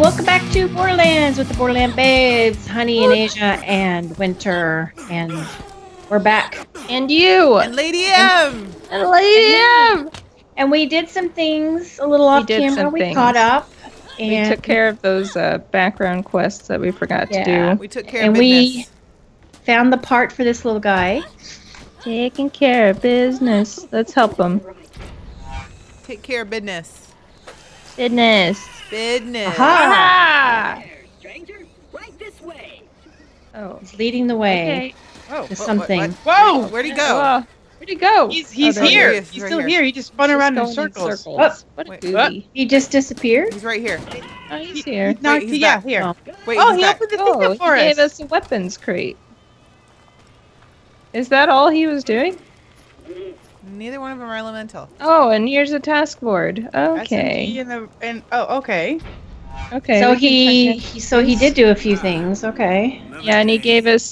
welcome back to Borderlands with the Borderland babes, Honey and Asia and Winter, and we're back. And you! And Lady M! And Lady M! And we did some things a little off camera. We caught up. And we took care of those background quests that we forgot to do. We took care of business. We found the part for this little guy. Taking care of business. Let's help him. Take care of business. Business. Aha! Stranger, right this way. Oh, he's leading the way to something. Whoa! Where'd he go? Where'd he go? He's here. He's still here. He just spun around in circles. What a goody. He just disappeared. He's right here. Oh, he's here. No, yeah, here. Wait, he opened the thing up for us. He gave us a weapons crate. Is that all he was doing? Neither one of them are elemental. Oh, and here's a task board. Okay. Okay. So he did do a few things. Okay. Yeah, and he gave us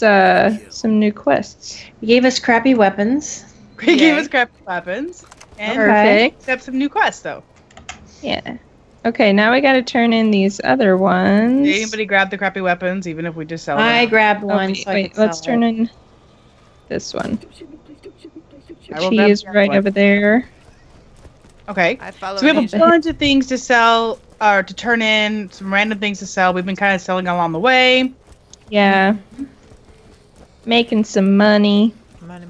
some new quests. He gave us crappy weapons. He gave us crappy weapons. And perfect. Except some new quests though. Yeah. Okay, now we got to turn in these other ones. Did anybody grab the crappy weapons? Even if we just sell them. I grabbed one. Okay, so wait, let's turn in this one. She is right over there. Okay. So we have a bunch of things to sell, or to turn in, some random things to sell. We've been kind of selling along the way. Yeah. Making some money.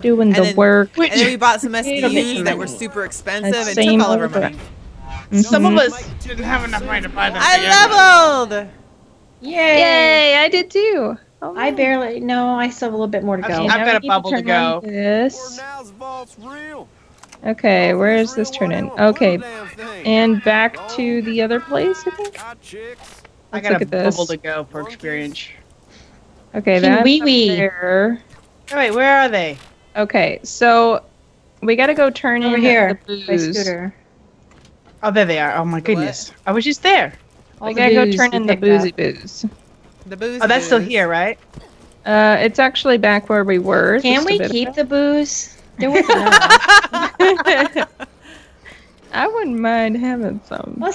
Doing the work. And then we bought some SDUs that were super expensive and took all of our money. Some of us didn't have enough money to buy them. I leveled! Yay! I did too. Oh, I barely. No, I still have a little bit more to go. I've got a bubble to go. This. Okay, where is this turn in? Okay, and back to the other place, I think. I got a bubble to go for experience. Okay, that's there. Oh, wait, where are they? Okay, so we gotta go turn in here. My scooter. Oh, there they are. Oh my goodness, I was just there. We gotta go turn in the boozy booze. The booze. Oh, that's still here, right? It's actually back where we were. Can we keep the booze? There was I wouldn't mind having some. You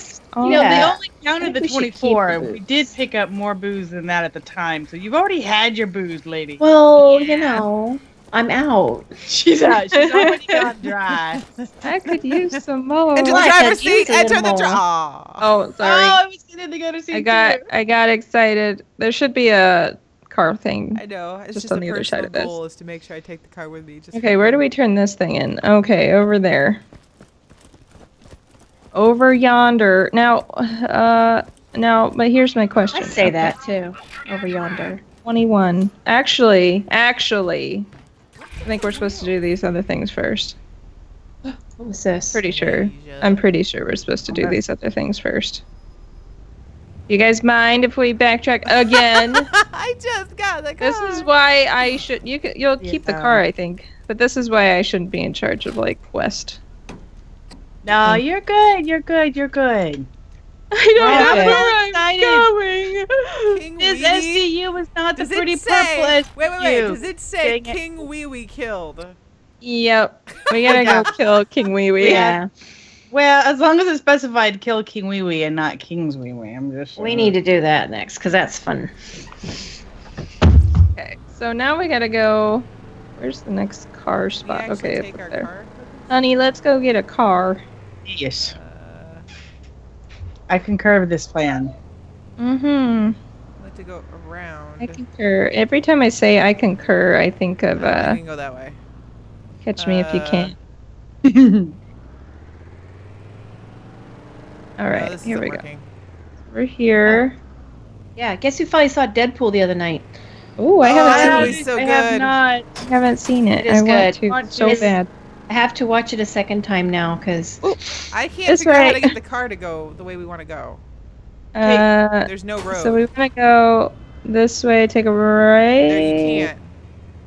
know, they only counted the 24. We did pick up more booze than that at the time, so you've already had your booze, lady. Well, you know, I'm out. She's out. She's already got dry. I could use some more. Into the driver's seat. Enter the driver. Oh, sorry. Oh, I was sitting in the driver's seat. I got excited. There should be a car thing. I know. It's just on the other side of this. Goal is to make sure I take the car with me. Just okay, where do we turn this thing in? Okay, over there. Over yonder. Now, but here's my question. I say that too. Over yonder. 21. Actually. I think we're supposed to do these other things first. What was this? Pretty sure. I'm pretty sure we're supposed to do these other things first. You guys mind if we backtrack again? I just got the car. This is why I should. You'll keep the car, I think. But this is why I shouldn't be in charge of like West. No, you're good. You're good. You're good. I don't know where I'm going. King this Wee? SDU was not the pretty purple. Wait. Does it say King Wee Wee killed? Yep. We gotta go kill King Wee Wee. Yeah. Well, as long as it's specified, kill King Wee Wee and not King's Wee Wee. I'm just. We need to do that next because that's fun. Okay. So now we gotta go. Where's the next car spot? Okay, up there. Honey, let's go get a car. Yes. I concur with this plan. Mm-hmm. I like to go around. I concur. Every time I say I concur, I think of we can go that way. Catch me if you can. All right, here we go. We're here. Yeah, guess who finally saw Deadpool the other night? Ooh, I haven't seen it. It is good. I want to so bad. I have to watch it a second time now because I can't figure out how to get the car to go the way we want to go. Hey, there's no road. So we want to go this way, take a right. No, you can't.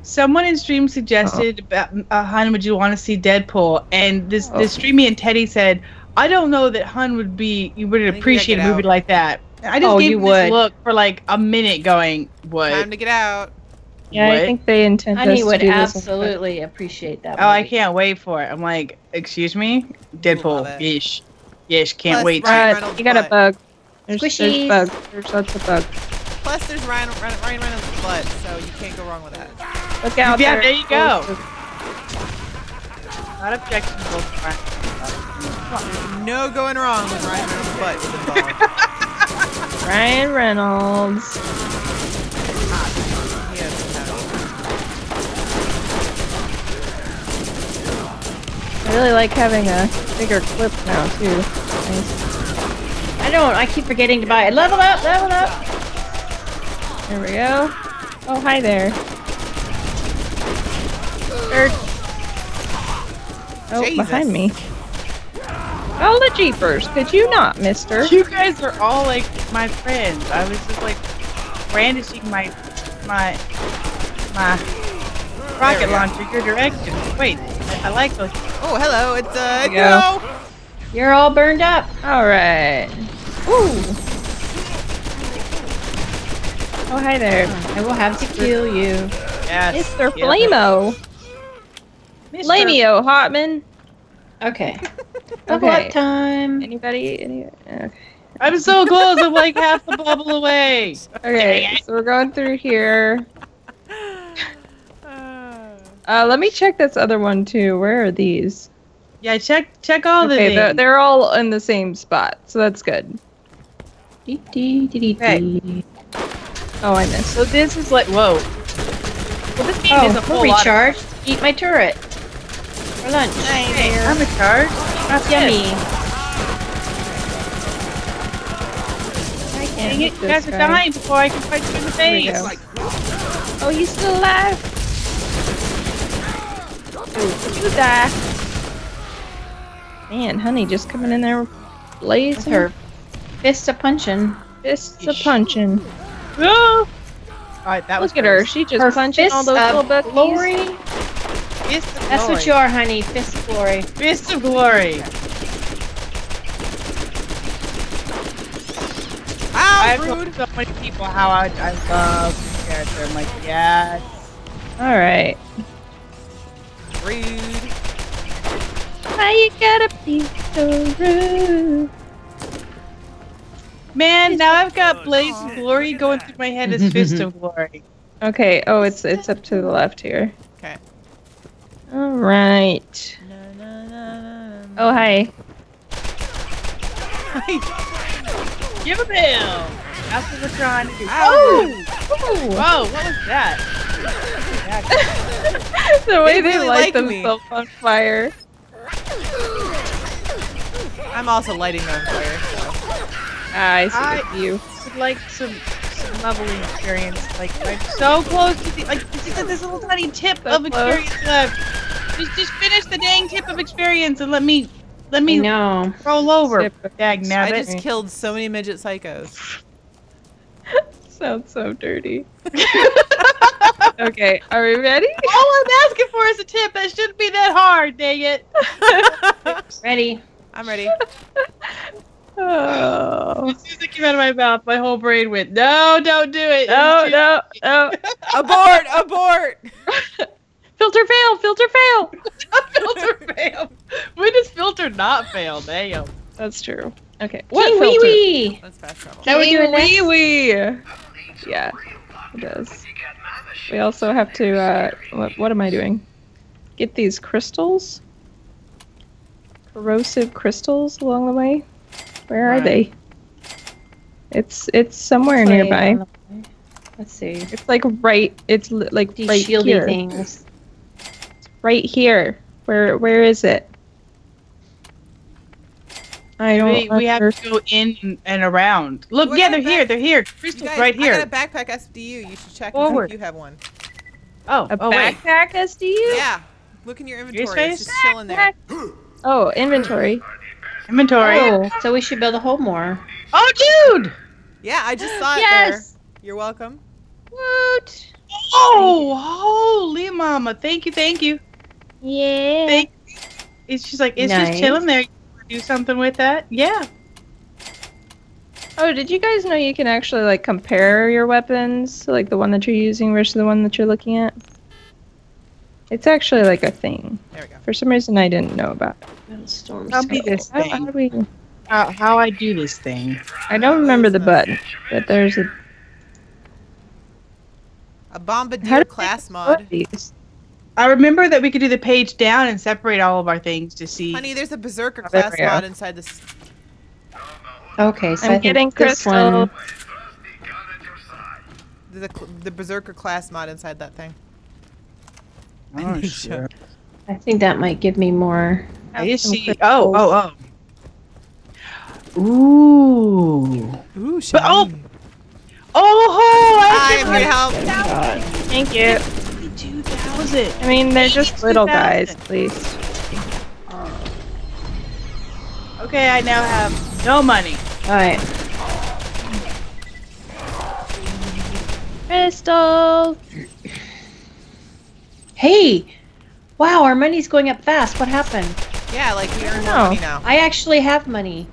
Someone in stream suggested, Hun, would you want to see Deadpool? And this streamy and Teddy said, I don't know that Hun would appreciate a movie like that. And I just gave him this look for like a minute going, what? Time to get out. Yeah, I think they intend us to do this. Honey would absolutely appreciate that movie. Oh, I can't wait for it. I'm like, excuse me? Deadpool. Yeesh. Can't wait. You got a bug. There's bugs. There's lots of bugs. Plus, there's Ryan Reynolds' blood, so you can't go wrong with that. Look out! Yeah, there you go. Not objectionable. No going wrong with Ryan Reynolds' butt with the ball. Ryan Reynolds. I really like having a bigger clip now too. Nice. I keep forgetting to buy it. Level up, level up. There we go. Oh, hi there. Oh, Jesus. Behind me. Oh, the jeepers! Could you not, mister? You guys are all like my friends. I was just like brandishing my rocket launcher your direction. Wait, I like those. Oh, hello. It's hello. You're all burned up. All right. Ooh. Oh, hi there. I will have to kill you. Yes. Mr. Flameo. Flameo Hotman. Okay. Okay. Time. Anybody? Okay. I'm so close. I'm like half the bubble away. Okay. So we're going through here. Let me check this other one too. Where are these? Yeah, check all the things. They're all in the same spot, so that's good. Okay. Oh, I missed. So this is like whoa. Well, this game is a full recharge. Eat my turret. For lunch. Hey, I'm a charge. That's yummy. I can't. You guys are dying before I can fight you in the face. Oh, he's still alive. You die. Man, honey, just coming in there blazing. Her fists a punching. Fists a punching. Oh! Alright, that was Look at her. She just punching all those little buckies. Glory. Fist of glory. That's what you are, honey. Fist of glory. Fist of glory. I've told so many people how I love this character. I'm like, yes. Alright. Rude. Why you gotta be so rude? Man, now I've got Blaze of Glory going through my head as Fist of Glory. Okay, oh, it's up to the left here. Okay. Alright. Oh, hi. Hi. Give a bell! That's what we're trying to do. Oh! Whoa, what was that? The way they really light themselves on fire. I'm also lighting on fire. So. I would like some leveling experience. Like I'm so close to the just this little tiny tip of experience left. Just finish the dang tip of experience and let me roll over. Dag nabbit. I just killed so many midget psychos. Sounds so dirty. Okay, are we ready? All I'm asking for is a tip. That shouldn't be that hard, dang it. Ready. I'm ready. Oh. As soon as it came out of my mouth, my whole brain went, no, don't do it. No, no, no. Abort, abort. Filter fail, filter fail. Filter fail. When does filter not fail? Damn. That's true. Okay. What wee wee. That's fast travel. That would do wee wee. Yeah, it does. We also have to, what am I doing? Get these crystals. Corrosive crystals along the way. Where are they? It's somewhere nearby. Let's see. It's like right, these right shieldy here. Things. It's right here. Where is it? I don't know. We have to go in and around. Look, yeah, they're here. They're here. Crystal's guys, right here. I got a backpack SDU. You should check if you have one. Oh, backpack SDU? Yeah. Look in your inventory. It's just chilling there. Oh, inventory. Inventory. Oh, so we should build a home more. Oh, dude! Yeah, I just saw it there. You're welcome. Woot! Oh, holy mama. Thank you, thank you. Yeah. Thank you. It's just like, it's just chilling there. Do something with that? Yeah. Oh, did you guys know you can actually like compare your weapons, like the one that you're using versus the one that you're looking at? It's actually like a thing. There we go. For some reason I didn't know about it. Storm. How do we how I do this thing. I don't remember the button, but there's a... A bombardier class mod. I remember that we could do the page down and separate all of our things to see... Honey, there's a berserker class mod inside this... Okay, so I'm getting this one. There's the berserker class mod inside that thing. Oh, sure. I think that might give me more... Oh. Ooh. Ooh, Shane. Oh! Oh, I'm here to help. Thank you. 52,000. I mean, they're just little guys, please. Okay, I now have no money. Alright. Crystal! Hey! Wow, our money's going up fast. What happened? Yeah, like, we earn more money now. I actually have money.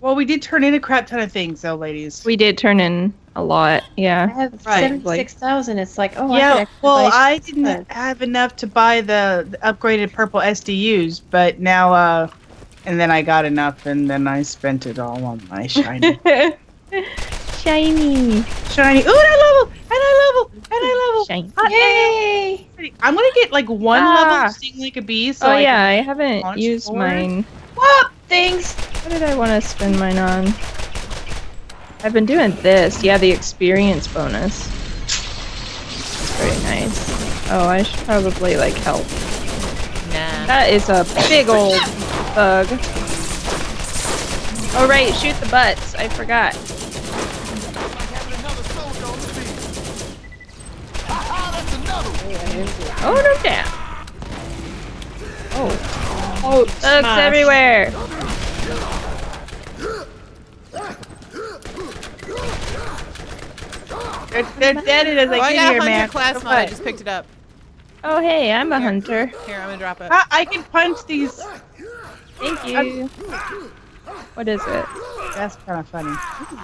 Well, we did turn in a crap ton of things, though, ladies. We did turn in a lot, yeah. I have 76,000. It's like, oh, yeah. Well, I didn't have enough to buy the upgraded purple SDUs, but now, and then I got enough, and then I spent it all on my shiny. Shiny. Ooh, and I level. Yay! I'm gonna get like one level to sting like a bee. So I haven't used mine. Whoop! Things! What did I want to spend mine on? I've been doing this. Yeah, the experience bonus. It's very nice. Oh, I should probably like help. Nah. That is a big old bug. Oh right, shoot the butts. I forgot. Oh, no damn! Oh. Oh, bugs everywhere! They're dead as I get here, man. Class mod. I just picked it up. Oh, hey, I'm a hunter. Here, I'm gonna drop it. I can punch these. Thank you. What is it? That's kind of funny.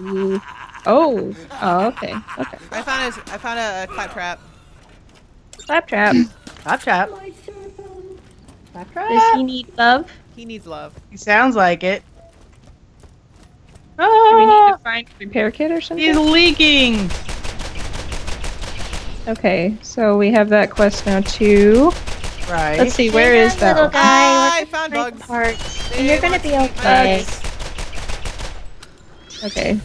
Ooh. Oh, okay. Okay. I found a claptrap. Claptrap. Claptrap. Claptrap. Does he need love? He needs love. He sounds like it. Oh! Do we need to find a repair kit or something? He's leaking! Okay, so we have that quest now too. Right. Let's see, where is that? Little guy. I found bugs. And you're gonna be okay. Okay.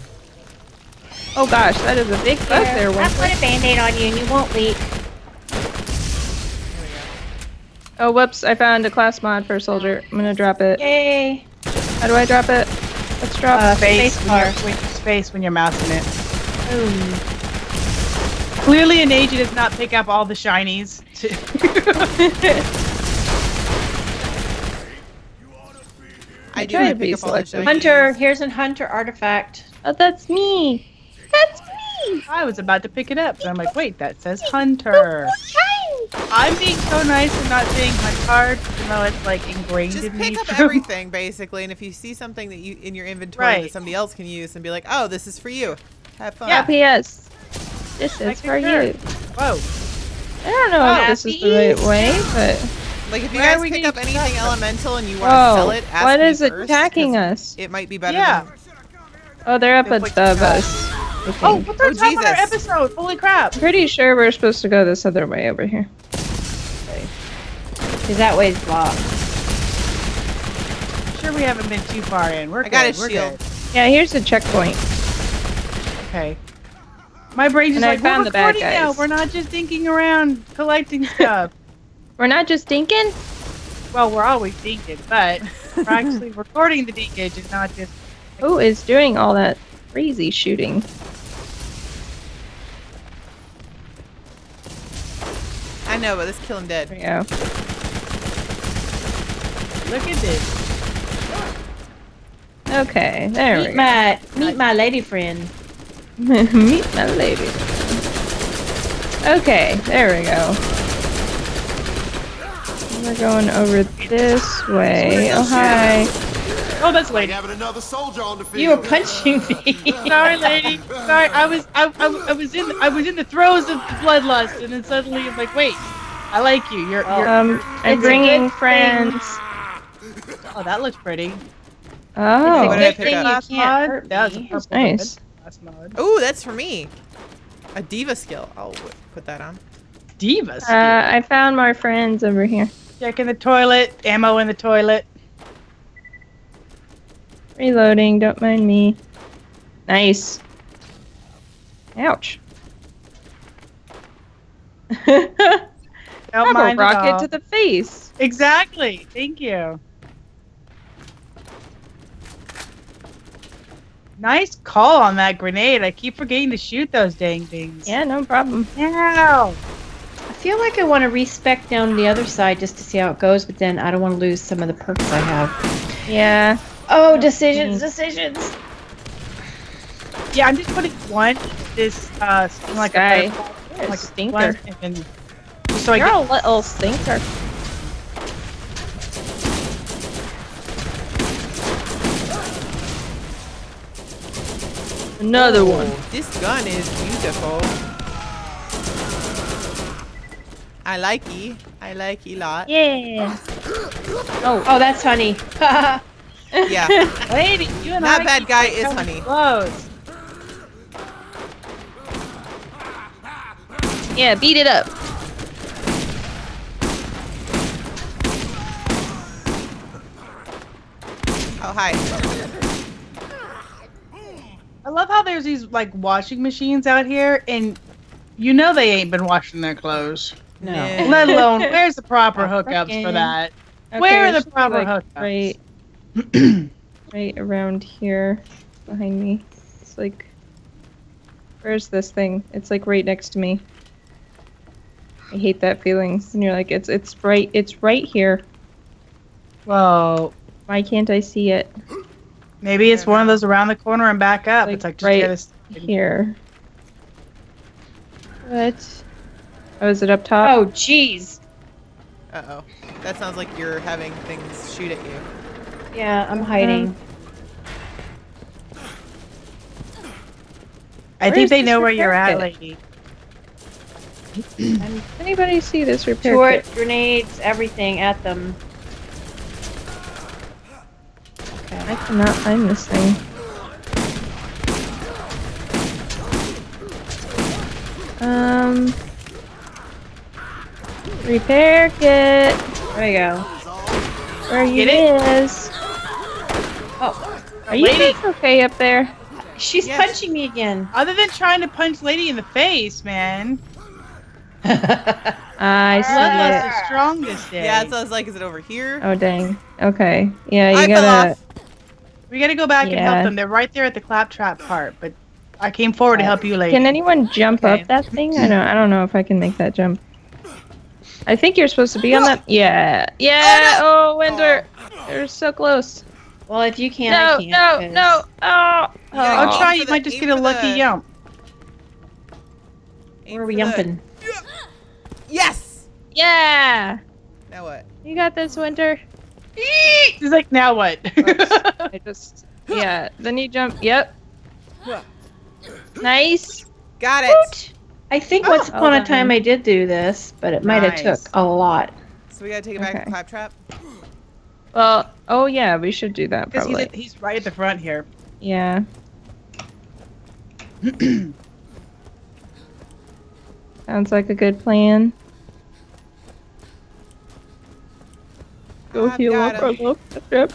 Oh gosh, that is a big bug there. I'll put a band-aid on you and you won't leak. Oh, whoops, I found a class mod for a soldier. I'm gonna drop it. Yay! How do I drop it? Let's drop space when you're mousing it. Ooh. Clearly an agent does not pick up all the shinies. I do have to pick up all the shinies. Hunter, here's a hunter artifact. Oh, that's me! That's me! I was about to pick it up, so I'm like, wait, that says hunter. I'm being so nice and not saying my card, even though it's like ingrained in me. Just pick up everything, basically, and if you see something that you in your inventory that somebody else can use, and be like, "Oh, this is for you. Have fun." Yeah, P.S. This is for you. Whoa. I don't know if this is the right way, but like if you guys pick up anything elemental and you want to sell it, ask me first. What is attacking us? It might be better. Yeah. Oh, they're up above us. Oh, what's our top of our episode? Holy crap! I'm pretty sure we're supposed to go this other way over here. Because that way's blocked. I'm sure we haven't been too far in. We're good. I got a shield. Yeah, here's the checkpoint. Okay. My brain just like, we're recording now. We're not just dinking around collecting stuff. We're not just dinking? Well, we're always dinking, but we're actually recording the dinkage and not just... Who is doing all that crazy shooting? I know, but let's kill him dead. There we go. Look at this. Okay, there we go. Meet my lady friend. Meet my lady friend. Okay, there we go. We're going over this way. Oh, hi. Oh, that's lady. You were punching me. Sorry, lady. Sorry, I was in the throes of bloodlust, and then suddenly I'm like, wait, I like you. You're I'm bringing friends. Oh, that looks pretty. Oh, it's a good thing you can't hurt me. That's nice. Oh, that's for me. A diva skill. I'll put that on. Diva skill? I found more friends over here. Check in the toilet. Ammo in the toilet. Reloading. Don't mind me. Nice. Ouch. Don't mind a rocket to the face. Exactly. Thank you. Nice call on that grenade. I keep forgetting to shoot those dang things. Yeah, no problem. Ow. I feel like I want to respec down the other side just to see how it goes, but then I don't want to lose some of the perks I have. Yeah. Oh, decisions, decisions. Yeah, I'm just putting one this like a purple, like stinker. And so you're a little stinker. Another one. This gun is beautiful. I like it a lot. Yeah. Oh, oh, that's honey. Yeah. Lady, you and that bad guy is honey. Close. Yeah, beat it up. Oh hi. I love how there's these like washing machines out here, and you know they ain't been washing their clothes. No. Let alone, where's the proper hookups for that? Okay, where are the proper hookups? Right, right around here, behind me. It's like, where's this thing? It's like right next to me. I hate that feeling. And you're like, it's right here. Well, why can't I see it? Maybe it's one of those around the corner and back up. It's like just right here. What? Oh, is it up top? Oh, jeez. Uh-oh. That sounds like you're having things shoot at you. Yeah, I'm hiding. I think they know where you're at, lady. Anybody see this repair kit? Short, grenades, everything at them. I cannot find this thing. Repair kit. There you go. Where you is? Oh, are you guys okay up there? She's punching me again. Other than trying to punch Lady in the face, man. I see it. The strongest day. Yeah, so I was like, is it over here? Oh dang. Okay. Yeah, you gotta. We gotta go back and help them. They're right there at the claptrap part, but I came forward to help you, lady. Can anyone jump up that thing? I don't know if I can make that jump. I think you're supposed to be on that. Yeah. Yeah. Oh, no. Oh Winder. Oh. They're so close. Well, if you can, I can't. No, no, no. Oh. I'll try. You might just get a lucky yump. Where are we yumping? Yes! Yeah! Now what? You got this, Winter. She's like, now what? I just... Yeah, then you jump. Yep. Nice. Got it. Woot. I think once upon a time I did do this, but it might have took a lot. So we gotta take it back to Claptrap? Well, oh yeah, we should do that probably. Because he's right at the front here. Yeah. Sounds like a good plan. Go heal up our little trip.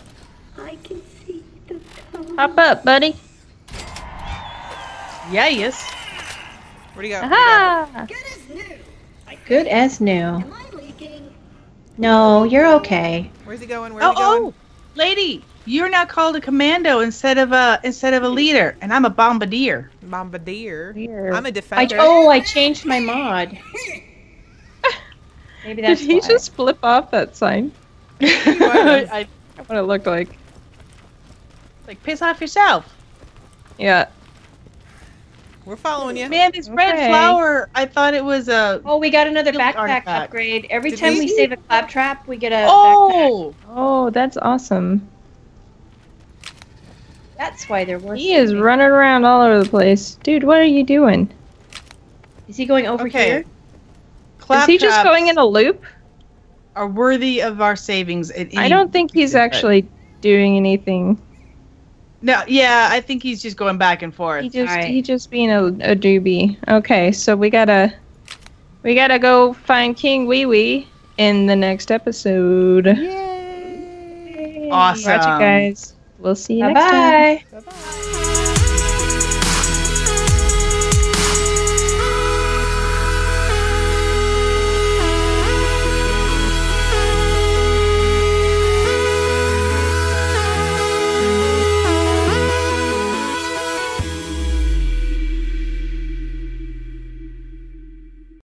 I can see the color. Hop up, buddy. Yeah, yes. What do you got? Aha! Good as new. Good as new. Am I leaking? No, you're okay. Where's he going? Where's he going? Oh, lady, you're now called a commando instead of a leader, and I'm a bombardier. Bombardier. I'm a defender. I changed my mod. Maybe that's Did he just flip off that sign? I what it looked like. Like piss off yourself. Yeah. We're following you. Man, this red flower. I thought it was a. Oh, we got another backpack upgrade. Every time we save a claptrap, we get a. Oh. Backpack. Oh, that's awesome. That's why they're worth. He is running around all over the place. Dude, what are you doing? Is he going over here? Claptraps is he just going in a loop? Are worthy of our savings. I don't think he's actually doing anything. No, yeah, I think he's just going back and forth. He just being a doobie. Okay, so we gotta go find King Wee Wee in the next episode. Yay! Awesome, guys. We'll see you next time. Bye bye.